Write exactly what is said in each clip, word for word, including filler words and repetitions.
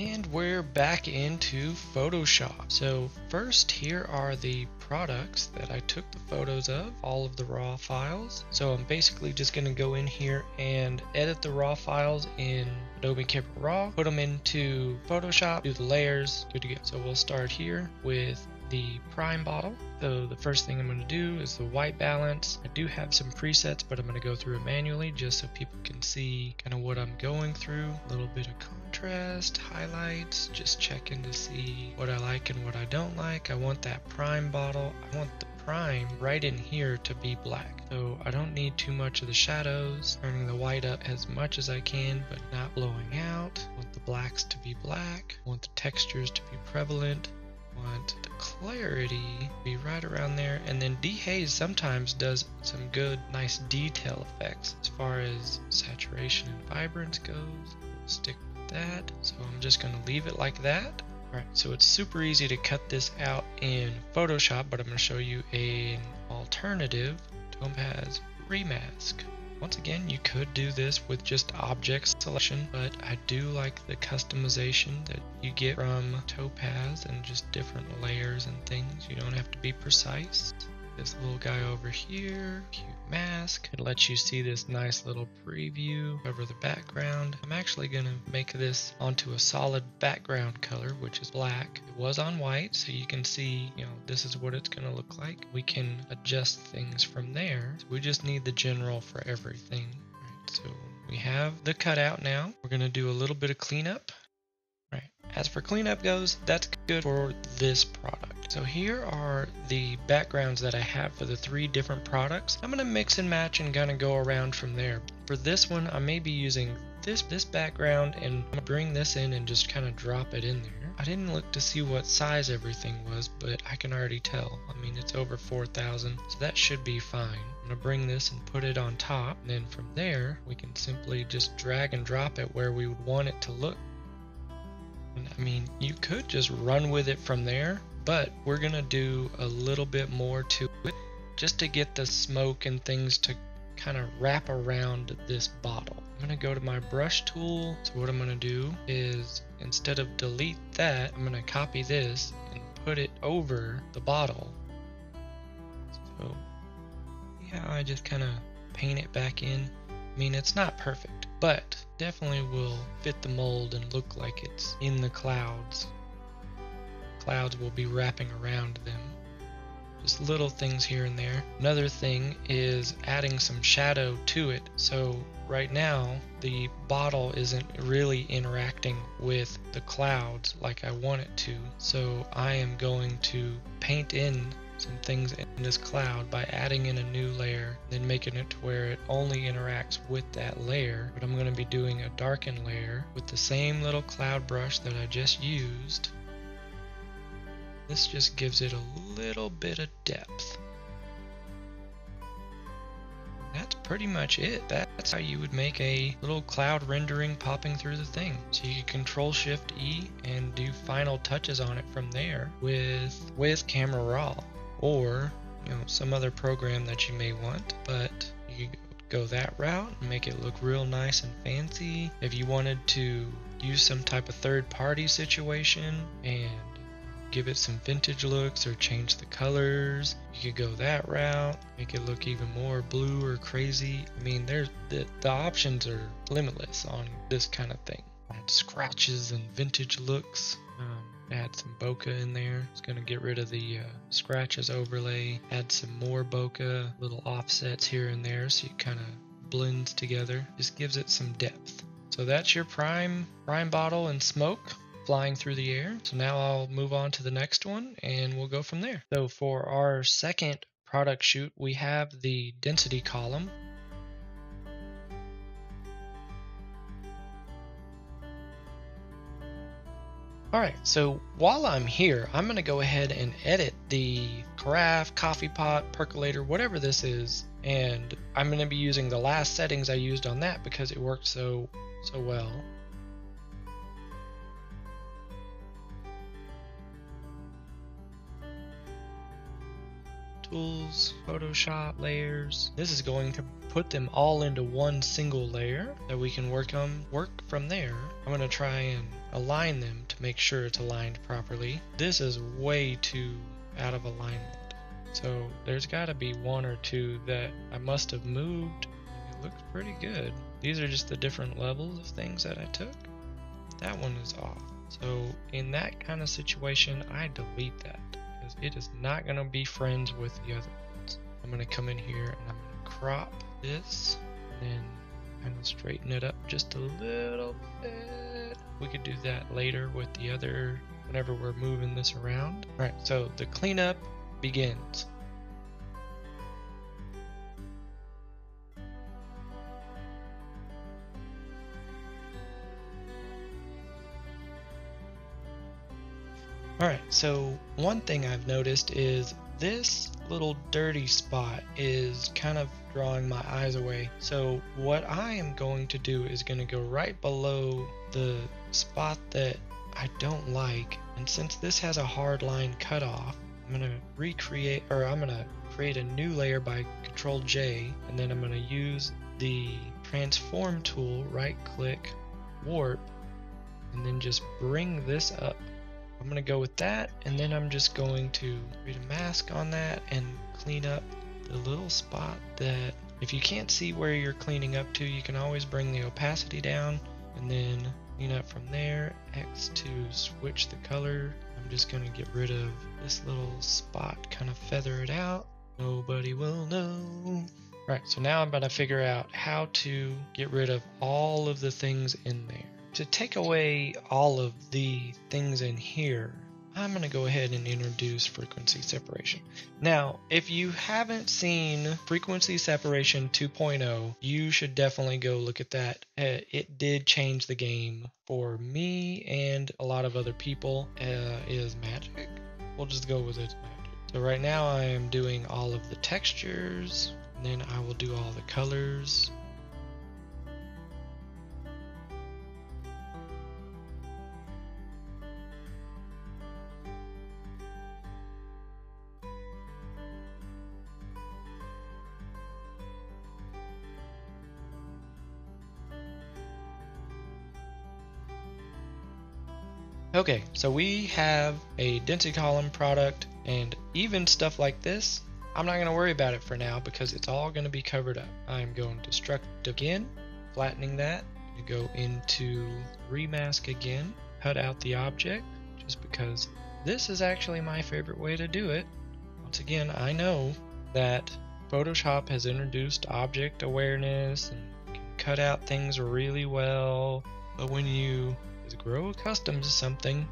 And we're back into Photoshop. So first, here are the products that I took the photos of, all of the raw files. So I'm basically just going to go in here and edit the raw files in Adobe Camera Raw, put them into Photoshop, do the layers, good to go. So we'll start here with the prime bottle. So the first thing I'm going to do is the white balance. I do have some presets, but I'm going to go through it manually just so people can see kind of what I'm going through. A little bit of contrast, highlights, just checking to see what I like and what I don't like. I want that prime bottle. I want the prime right in here to be black, so I don't need too much of the shadows, turning the white up as much as I can but not blowing out. I want the blacks to be black. I want the textures to be prevalent. Want the clarity to be right around there, and then dehaze sometimes does some good, nice detail effects as far as saturation and vibrance goes. We'll stick with that, so I'm just going to leave it like that. All right, so it's super easy to cut this out in Photoshop, but I'm going to show you an alternative. Topaz ReMask. Once again, you could do this with just object selection, but I do like the customization that you get from Topaz and just different layers and things. You don't have to be precise. This little guy over here, cute mask. It lets you see this nice little preview over the background. I'm actually going to make this onto a solid background color, which is black. It was on white, so you can see, you know, this is what it's going to look like. We can adjust things from there. So we just need the general for everything. All right, so we have the cutout now. We're going to do a little bit of cleanup. All right, as for cleanup goes, that's good for this product. So here are the backgrounds that I have for the three different products. I'm going to mix and match and kind of go around from there. For this one, I may be using this this background, and I'm going to bring this in and just kind of drop it in there. I didn't look to see what size everything was, but I can already tell. I mean, it's over four thousand, so that should be fine. I'm going to bring this and put it on top, and then from there, we can simply just drag and drop it where we would want it to look. I mean, you could just run with it from there, but we're going to do a little bit more to it just to get the smoke and things to kind of wrap around this bottle. I'm going to go to my brush tool. So what I'm going to do is, instead of delete that, I'm going to copy this and put it over the bottle. So yeah, I just kind of paint it back in. I mean, it's not perfect, but definitely will fit the mold and look like it's in the clouds. Clouds will be wrapping around them. Just little things here and there. Another thing is adding some shadow to it. So right now the bottle isn't really interacting with the clouds like I want it to. So I am going to paint in some things in this cloud by adding in a new layer, then making it to where it only interacts with that layer. But I'm going to be doing a darken layer with the same little cloud brush that I just used. This just gives it a little bit of depth. That's pretty much it. That's how you would make a little cloud rendering popping through the thing. So you can control shift E and do final touches on it from there with, with Camera Raw, or you know, some other program that you may want, but you go that route and make it look real nice and fancy. If you wanted to use some type of third party situation and give it some vintage looks or change the colors, you could go that route, make it look even more blue or crazy. I mean, there's the, the options are limitless on this kind of thing. Add scratches and vintage looks, um, add some bokeh in there. It's going to get rid of the uh, scratches overlay, add some more bokeh, little offsets here and there so it kind of blends together. Just gives it some depth. So that's your prime prime bottle and smoke flying through the air. So now I'll move on to the next one and we'll go from there. So for our second product shoot, we have the density column. All right, so while I'm here, I'm going to go ahead and edit the carafe, coffee pot, percolator, whatever this is. And I'm going to be using the last settings I used on that because it worked so, so well. Tools, Photoshop, layers. This is going to put them all into one single layer that we can work on, work from there. I'm going to try and align them to make sure it's aligned properly. This is way too out of alignment. So there's got to be one or two that I must have moved. It looks pretty good. These are just the different levels of things that I took. That one is off. So in that kind of situation, I delete that because it is not going to be friends with the other ones. I'm going to come in here and I'm going to crop this and then kind of straighten it up just a little bit. We could do that later with the other whenever we're moving this around. All right, so the cleanup begins. All right, so one thing I've noticed is this little dirty spot is kind of drawing my eyes away. So what I am going to do is going to go right below the spot that I don't like. And since this has a hard line cutoff, I'm going to recreate, or I'm going to create a new layer by Control J, and then I'm going to use the transform tool, right click, warp, and then just bring this up. I'm going to go with that, and then I'm just going to create a mask on that and clean up the little spot that, if you can't see where you're cleaning up to, you can always bring the opacity down and then clean up from there. X to switch the color. I'm just going to get rid of this little spot, kind of feather it out. Nobody will know. All right, so now I'm going to figure out how to get rid of all of the things in there. To take away all of the things in here, I'm going to go ahead and introduce frequency separation. Now, if you haven't seen frequency separation two point oh, you should definitely go look at that. Uh, it did change the game for me and a lot of other people. Uh, it is magic. We'll just go with it. So right now I am doing all of the textures, and then I will do all the colors. Okay, so we have a density column product, and even stuff like this, I'm not going to worry about it for now because it's all going to be covered up. I'm going to struct again, flattening that. You go into remask again, cut out the object, just because this is actually my favorite way to do it. Once again, I know that Photoshop has introduced object awareness and can cut out things really well, but when you grow accustomed to something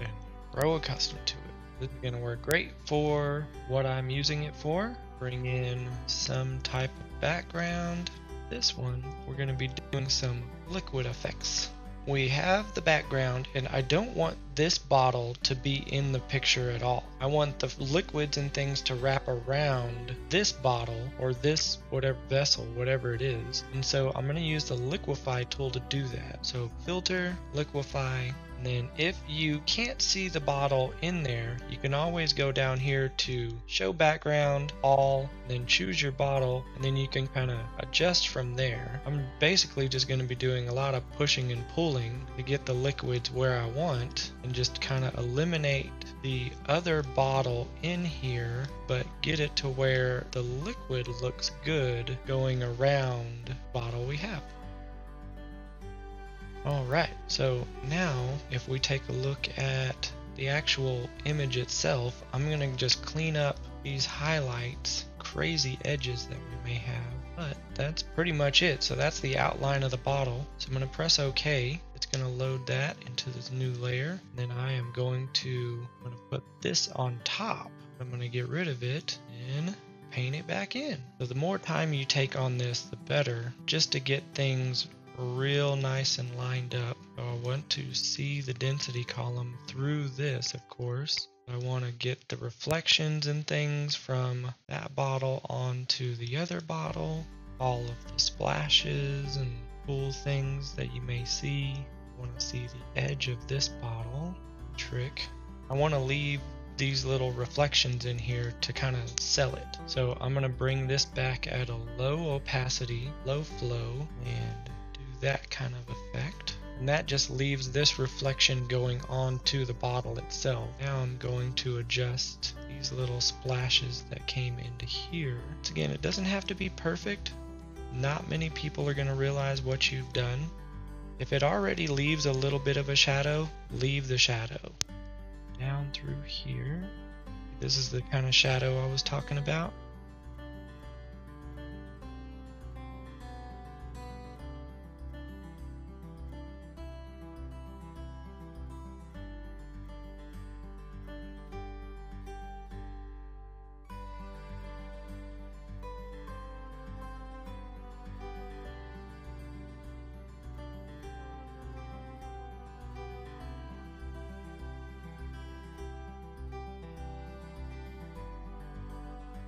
and grow accustomed to it. This is going to work great for what I'm using it for. Bring in some type of background. This one, we're going to be doing some liquid effects. We have the background, and I don't want this bottle to be in the picture at all. I want the liquids and things to wrap around this bottle or this whatever vessel, whatever it is. And so I'm going to use the liquefy tool to do that. So filter, liquefy, and then if you can't see the bottle in there, you can always go down here to show background, all, then choose your bottle, and then you can kind of adjust from there. I'm basically just going to be doing a lot of pushing and pulling to get the liquids where I want, and just kind of eliminate the other bottle in here, but get it to where the liquid looks good going around the bottle we have. All right, so now if we take a look at the actual image itself, I'm going to just clean up these highlights, crazy edges that we may have, but that's pretty much it. So that's the outline of the bottle. So I'm going to press OK. Going to load that into this new layer. Then I am going to, I'm going to put this on top. I'm going to get rid of it and paint it back in. So the more time you take on this, the better, just to get things real nice and lined up. So I want to see the density column through this, of course. I want to get the reflections and things from that bottle onto the other bottle, all of the splashes and cool things that you may see. Want to see the edge of this bottle trick. I want to leave these little reflections in here to kind of sell it. So I'm gonna bring this back at a low opacity, low flow, and do that kind of effect. And that just leaves this reflection going on to the bottle itself. Now I'm going to adjust these little splashes that came into here. Once again, it doesn't have to be perfect. Not many people are gonna realize what you've done. If it already leaves a little bit of a shadow, leave the shadow. Down through here. This is the kind of shadow I was talking about.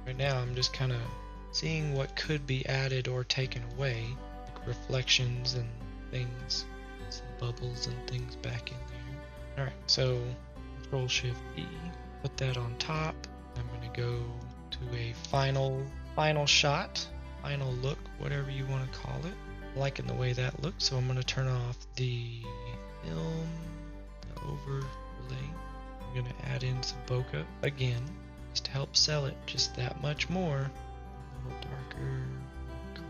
Right now I'm just kind of seeing what could be added or taken away, like reflections and things, some bubbles and things back in there. All right, so Control Shift E, put that on top. I'm going to go to a final, final shot, final look, whatever you want to call it. I'm liking the way that looks, so I'm going to turn off the film, the overlay. I'm going to add in some bokeh again. To help sell it just that much more. A little darker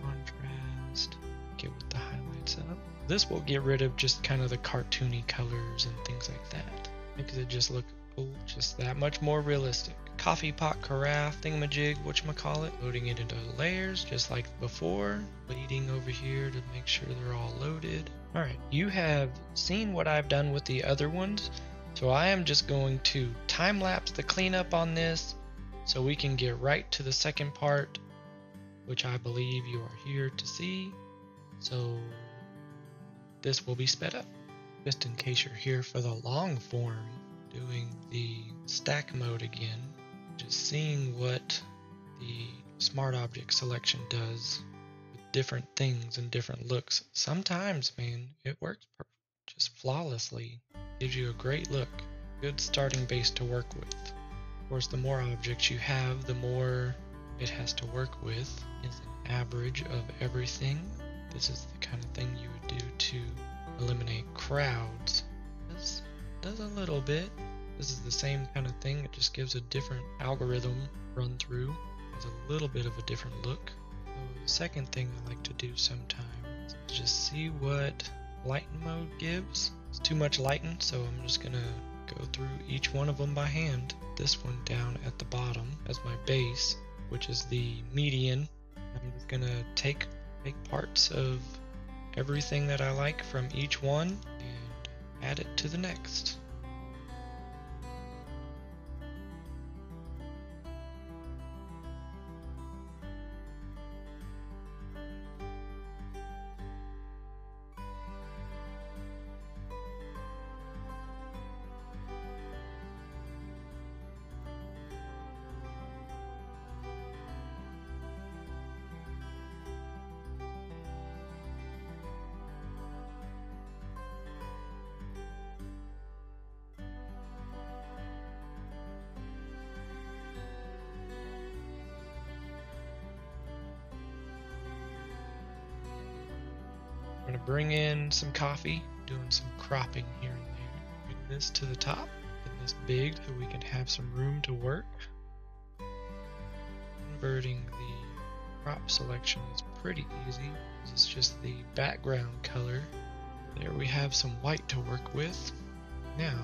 contrast, get with the highlights up. This will get rid of just kind of the cartoony colors and things like that, because it just look cool, just that much more realistic. Coffee pot, carafe, thingamajig, whatchamacallit, loading it into layers just like before, bleeding over here to make sure they're all loaded. All right, you have seen what I've done with the other ones, so I am just going to time-lapse the cleanup on this so we can get right to the second part, which I believe you are here to see. So this will be sped up, just in case you're here for the long form, doing the stack mode again, just seeing what the smart object selection does with different things and different looks. Sometimes, man, it works just flawlessly. Gives you a great look, good starting base to work with. Of course, the more objects you have, the more it has to work with. It's an average of everything. This is the kind of thing you would do to eliminate crowds. This does a little bit. This is the same kind of thing. It just gives a different algorithm run through. It's a little bit of a different look. So the second thing I like to do sometimes is just see what lighten mode gives. It's too much lighten, so I'm just gonna go through each one of them by hand. This one down at the bottom as my base, which is the median. I'm just gonna take take parts of everything that I like from each one and add it to the next. I'm gonna bring in some coffee, doing some cropping here and there. Bring this to the top, and this big so we can have some room to work. Converting the crop selection is pretty easy. It's just the background color. There we have some white to work with. Now,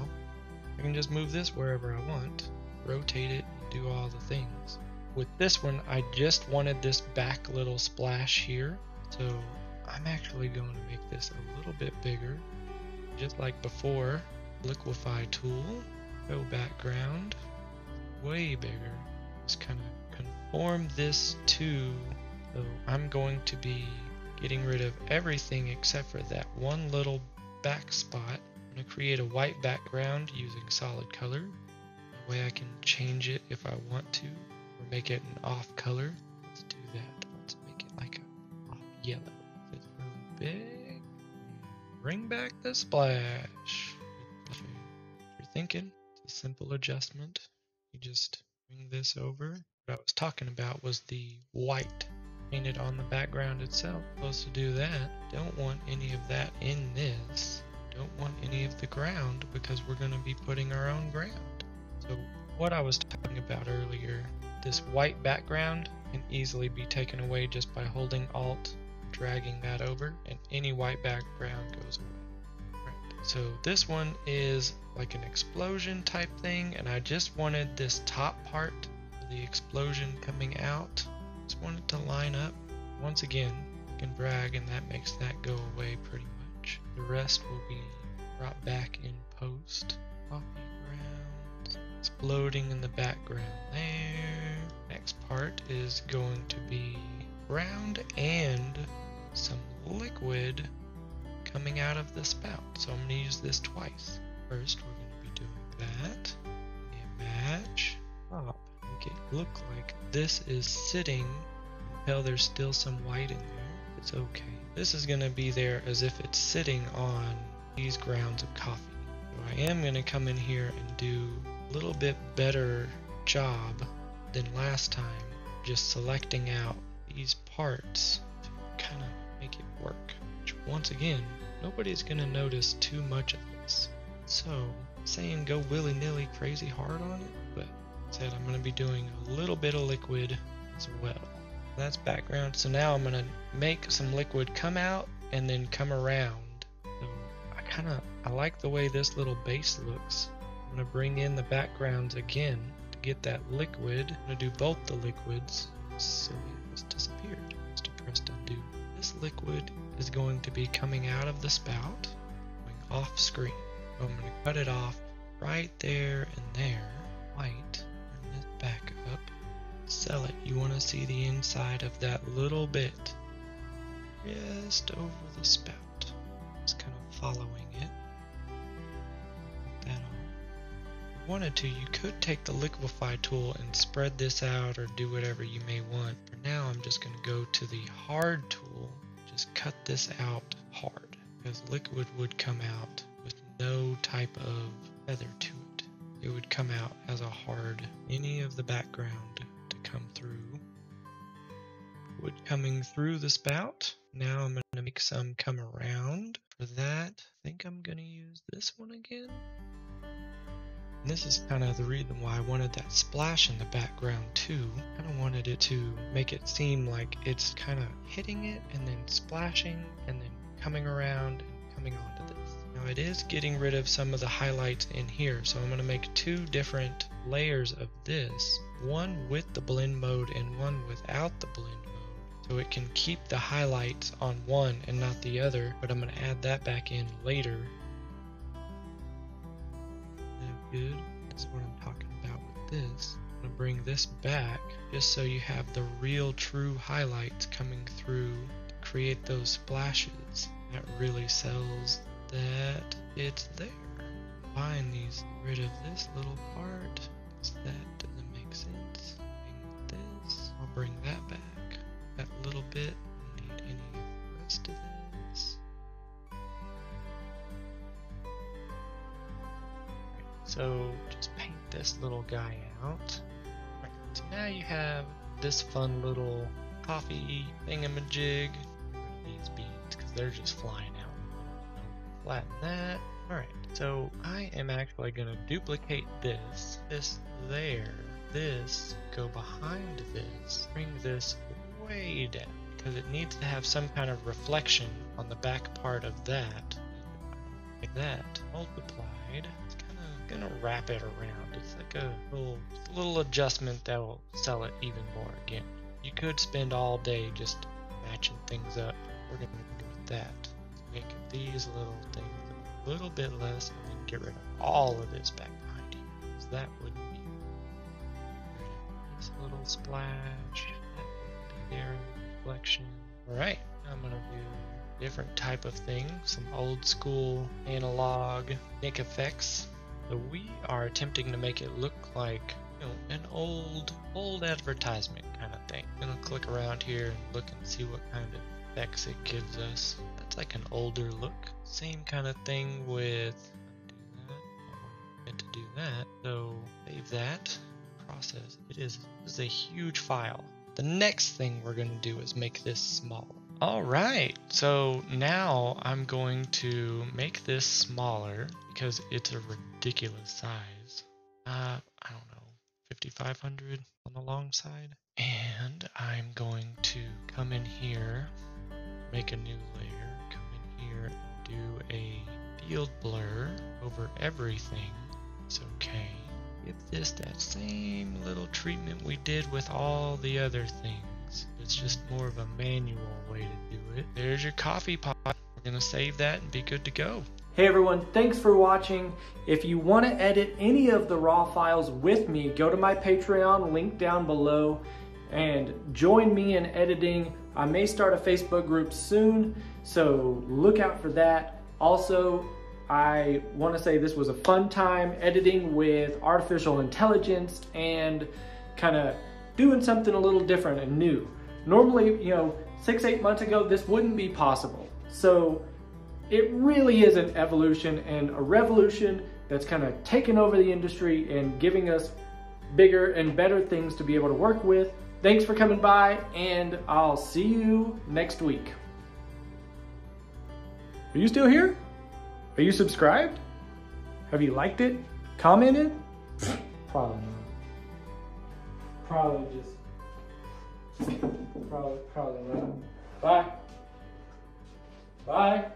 I can just move this wherever I want, rotate it, and do all the things. With this one, I just wanted this back little splash here, so I'm actually going to make this a little bit bigger. Just like before, liquify tool, go background, way bigger. Just kind of conform this to, so I'm going to be getting rid of everything except for that one little back spot. I'm going to create a white background using solid color. That way I can change it if I want to, or make it an off color. Let's do that. Let's make it like a off yellow. Big. Bring back the splash. If you're thinking, it's a simple adjustment. You just bring this over. What I was talking about was the white painted on the background itself. Supposed to do that. Don't want any of that in this. Don't want any of the ground because we're going to be putting our own ground. So what I was talking about earlier, this white background can easily be taken away just by holding Alt, dragging that over, and any white background goes away. Right. So this one is like an explosion type thing, and I just wanted this top part, the explosion coming out, just wanted to line up. Once again, you can drag and that makes that go away pretty much. The rest will be brought back in post. Copy ground, exploding in the background there. Next part is going to be ground and some liquid coming out of the spout. So I'm going to use this twice. First, we're going to be doing that. And match up. Make it look like this is sitting. Hell, there's still some white in there. It's okay. This is going to be there as if it's sitting on these grounds of coffee. So I am going to come in here and do a little bit better job than last time, just selecting out these parts to kind of make it work. Which, once again, nobody's going to notice too much of this. So, saying go willy-nilly crazy hard on it, but said I'm going to be doing a little bit of liquid as well. That's background. So now I'm going to make some liquid come out and then come around. So I kind of I like the way this little base looks. I'm going to bring in the backgrounds again to get that liquid. I'm going to do both the liquids. Silly, it's disappeared. Just pressed undo. This liquid is going to be coming out of the spout, going off screen. So I'm going to cut it off right there and there. White. Turn this back up. Sell it. You want to see the inside of that little bit, just over the spout. Just kind of following it. Put that on. If you wanted to, you could take the liquefy tool and spread this out or do whatever you may want. For now, I'm just going to go to the hard tool. Just cut this out hard, because liquid would come out with no type of feather to it. It would come out as a hard, any of the background to come through. Wood coming through the spout. Now I'm going to make some come around. For that, I think I'm going to use this one again. And this is kind of the reason why I wanted that splash in the background too. I kind of wanted it to make it seem like it's kind of hitting it and then splashing and then coming around and coming onto this. Now it is getting rid of some of the highlights in here, so I'm going to make two different layers of this, one with the blend mode and one without the blend mode, so it can keep the highlights on one and not the other, but I'm going to add that back in later. Good. That's what I'm talking about with this. I'm going to bring this back just so you have the real true highlights coming through to create those splashes. That really sells that it's there. Find these, get rid of this little part, that doesn't make sense. Bring this, I'll bring that back. That little bit, I don't need any of the rest of this. So just paint this little guy out. Right, so now you have this fun little coffee thingamajig. These beads, because they're just flying out. Flatten that. Alright, so I am actually going to duplicate this, this there, this, go behind this, bring this way down, because it needs to have some kind of reflection on the back part of that. Like that, multiplied, it's kind of going to wrap it around. It's like a little, little adjustment that will sell it even more again. You could spend all day just matching things up. We're going to do with that. Make these little things a little bit less, and then get rid of all of this back behind you, because that wouldn't be this little splash. That would be there in the reflection. All right, I'm gonna do a different type of thing, some old school analog Nick effects. So we are attempting to make it look like, you know, an old old advertisement kind of thing. I'm gonna click around here and look and see what kind of effects it gives us. That's like an older look. Same kind of thing with, do that. I meant to do that. So save that. process. It is, is a huge file. The next thing we're going to do is make this smaller. All right, so now I'm going to make this smaller because it's a ridiculous size. Uh, I don't know, fifty-five hundred on the long side. And I'm going to come in here, make a new layer, come in here, and do a field blur over everything. It's okay. Give this that same little treatment we did with all the other things. It's just more of a manual way to do it. There's your coffee pot. We're gonna save that and be good to go. Hey everyone, thanks for watching. If you want to edit any of the raw files with me, go to my Patreon link down below and join me in editing. I may start a Facebook group soon, so look out for that. Also, I want to say this was a fun time editing with artificial intelligence and kind of doing something a little different and new. Normally, you know, six, eight months ago, this wouldn't be possible. So it really is an evolution and a revolution that's kind of taken over the industry and giving us bigger and better things to be able to work with. Thanks for coming by, and I'll see you next week. Are you still here? Are you subscribed? Have you liked it? Commented? Probably not. Probably just, probably, probably not. Bye. Bye.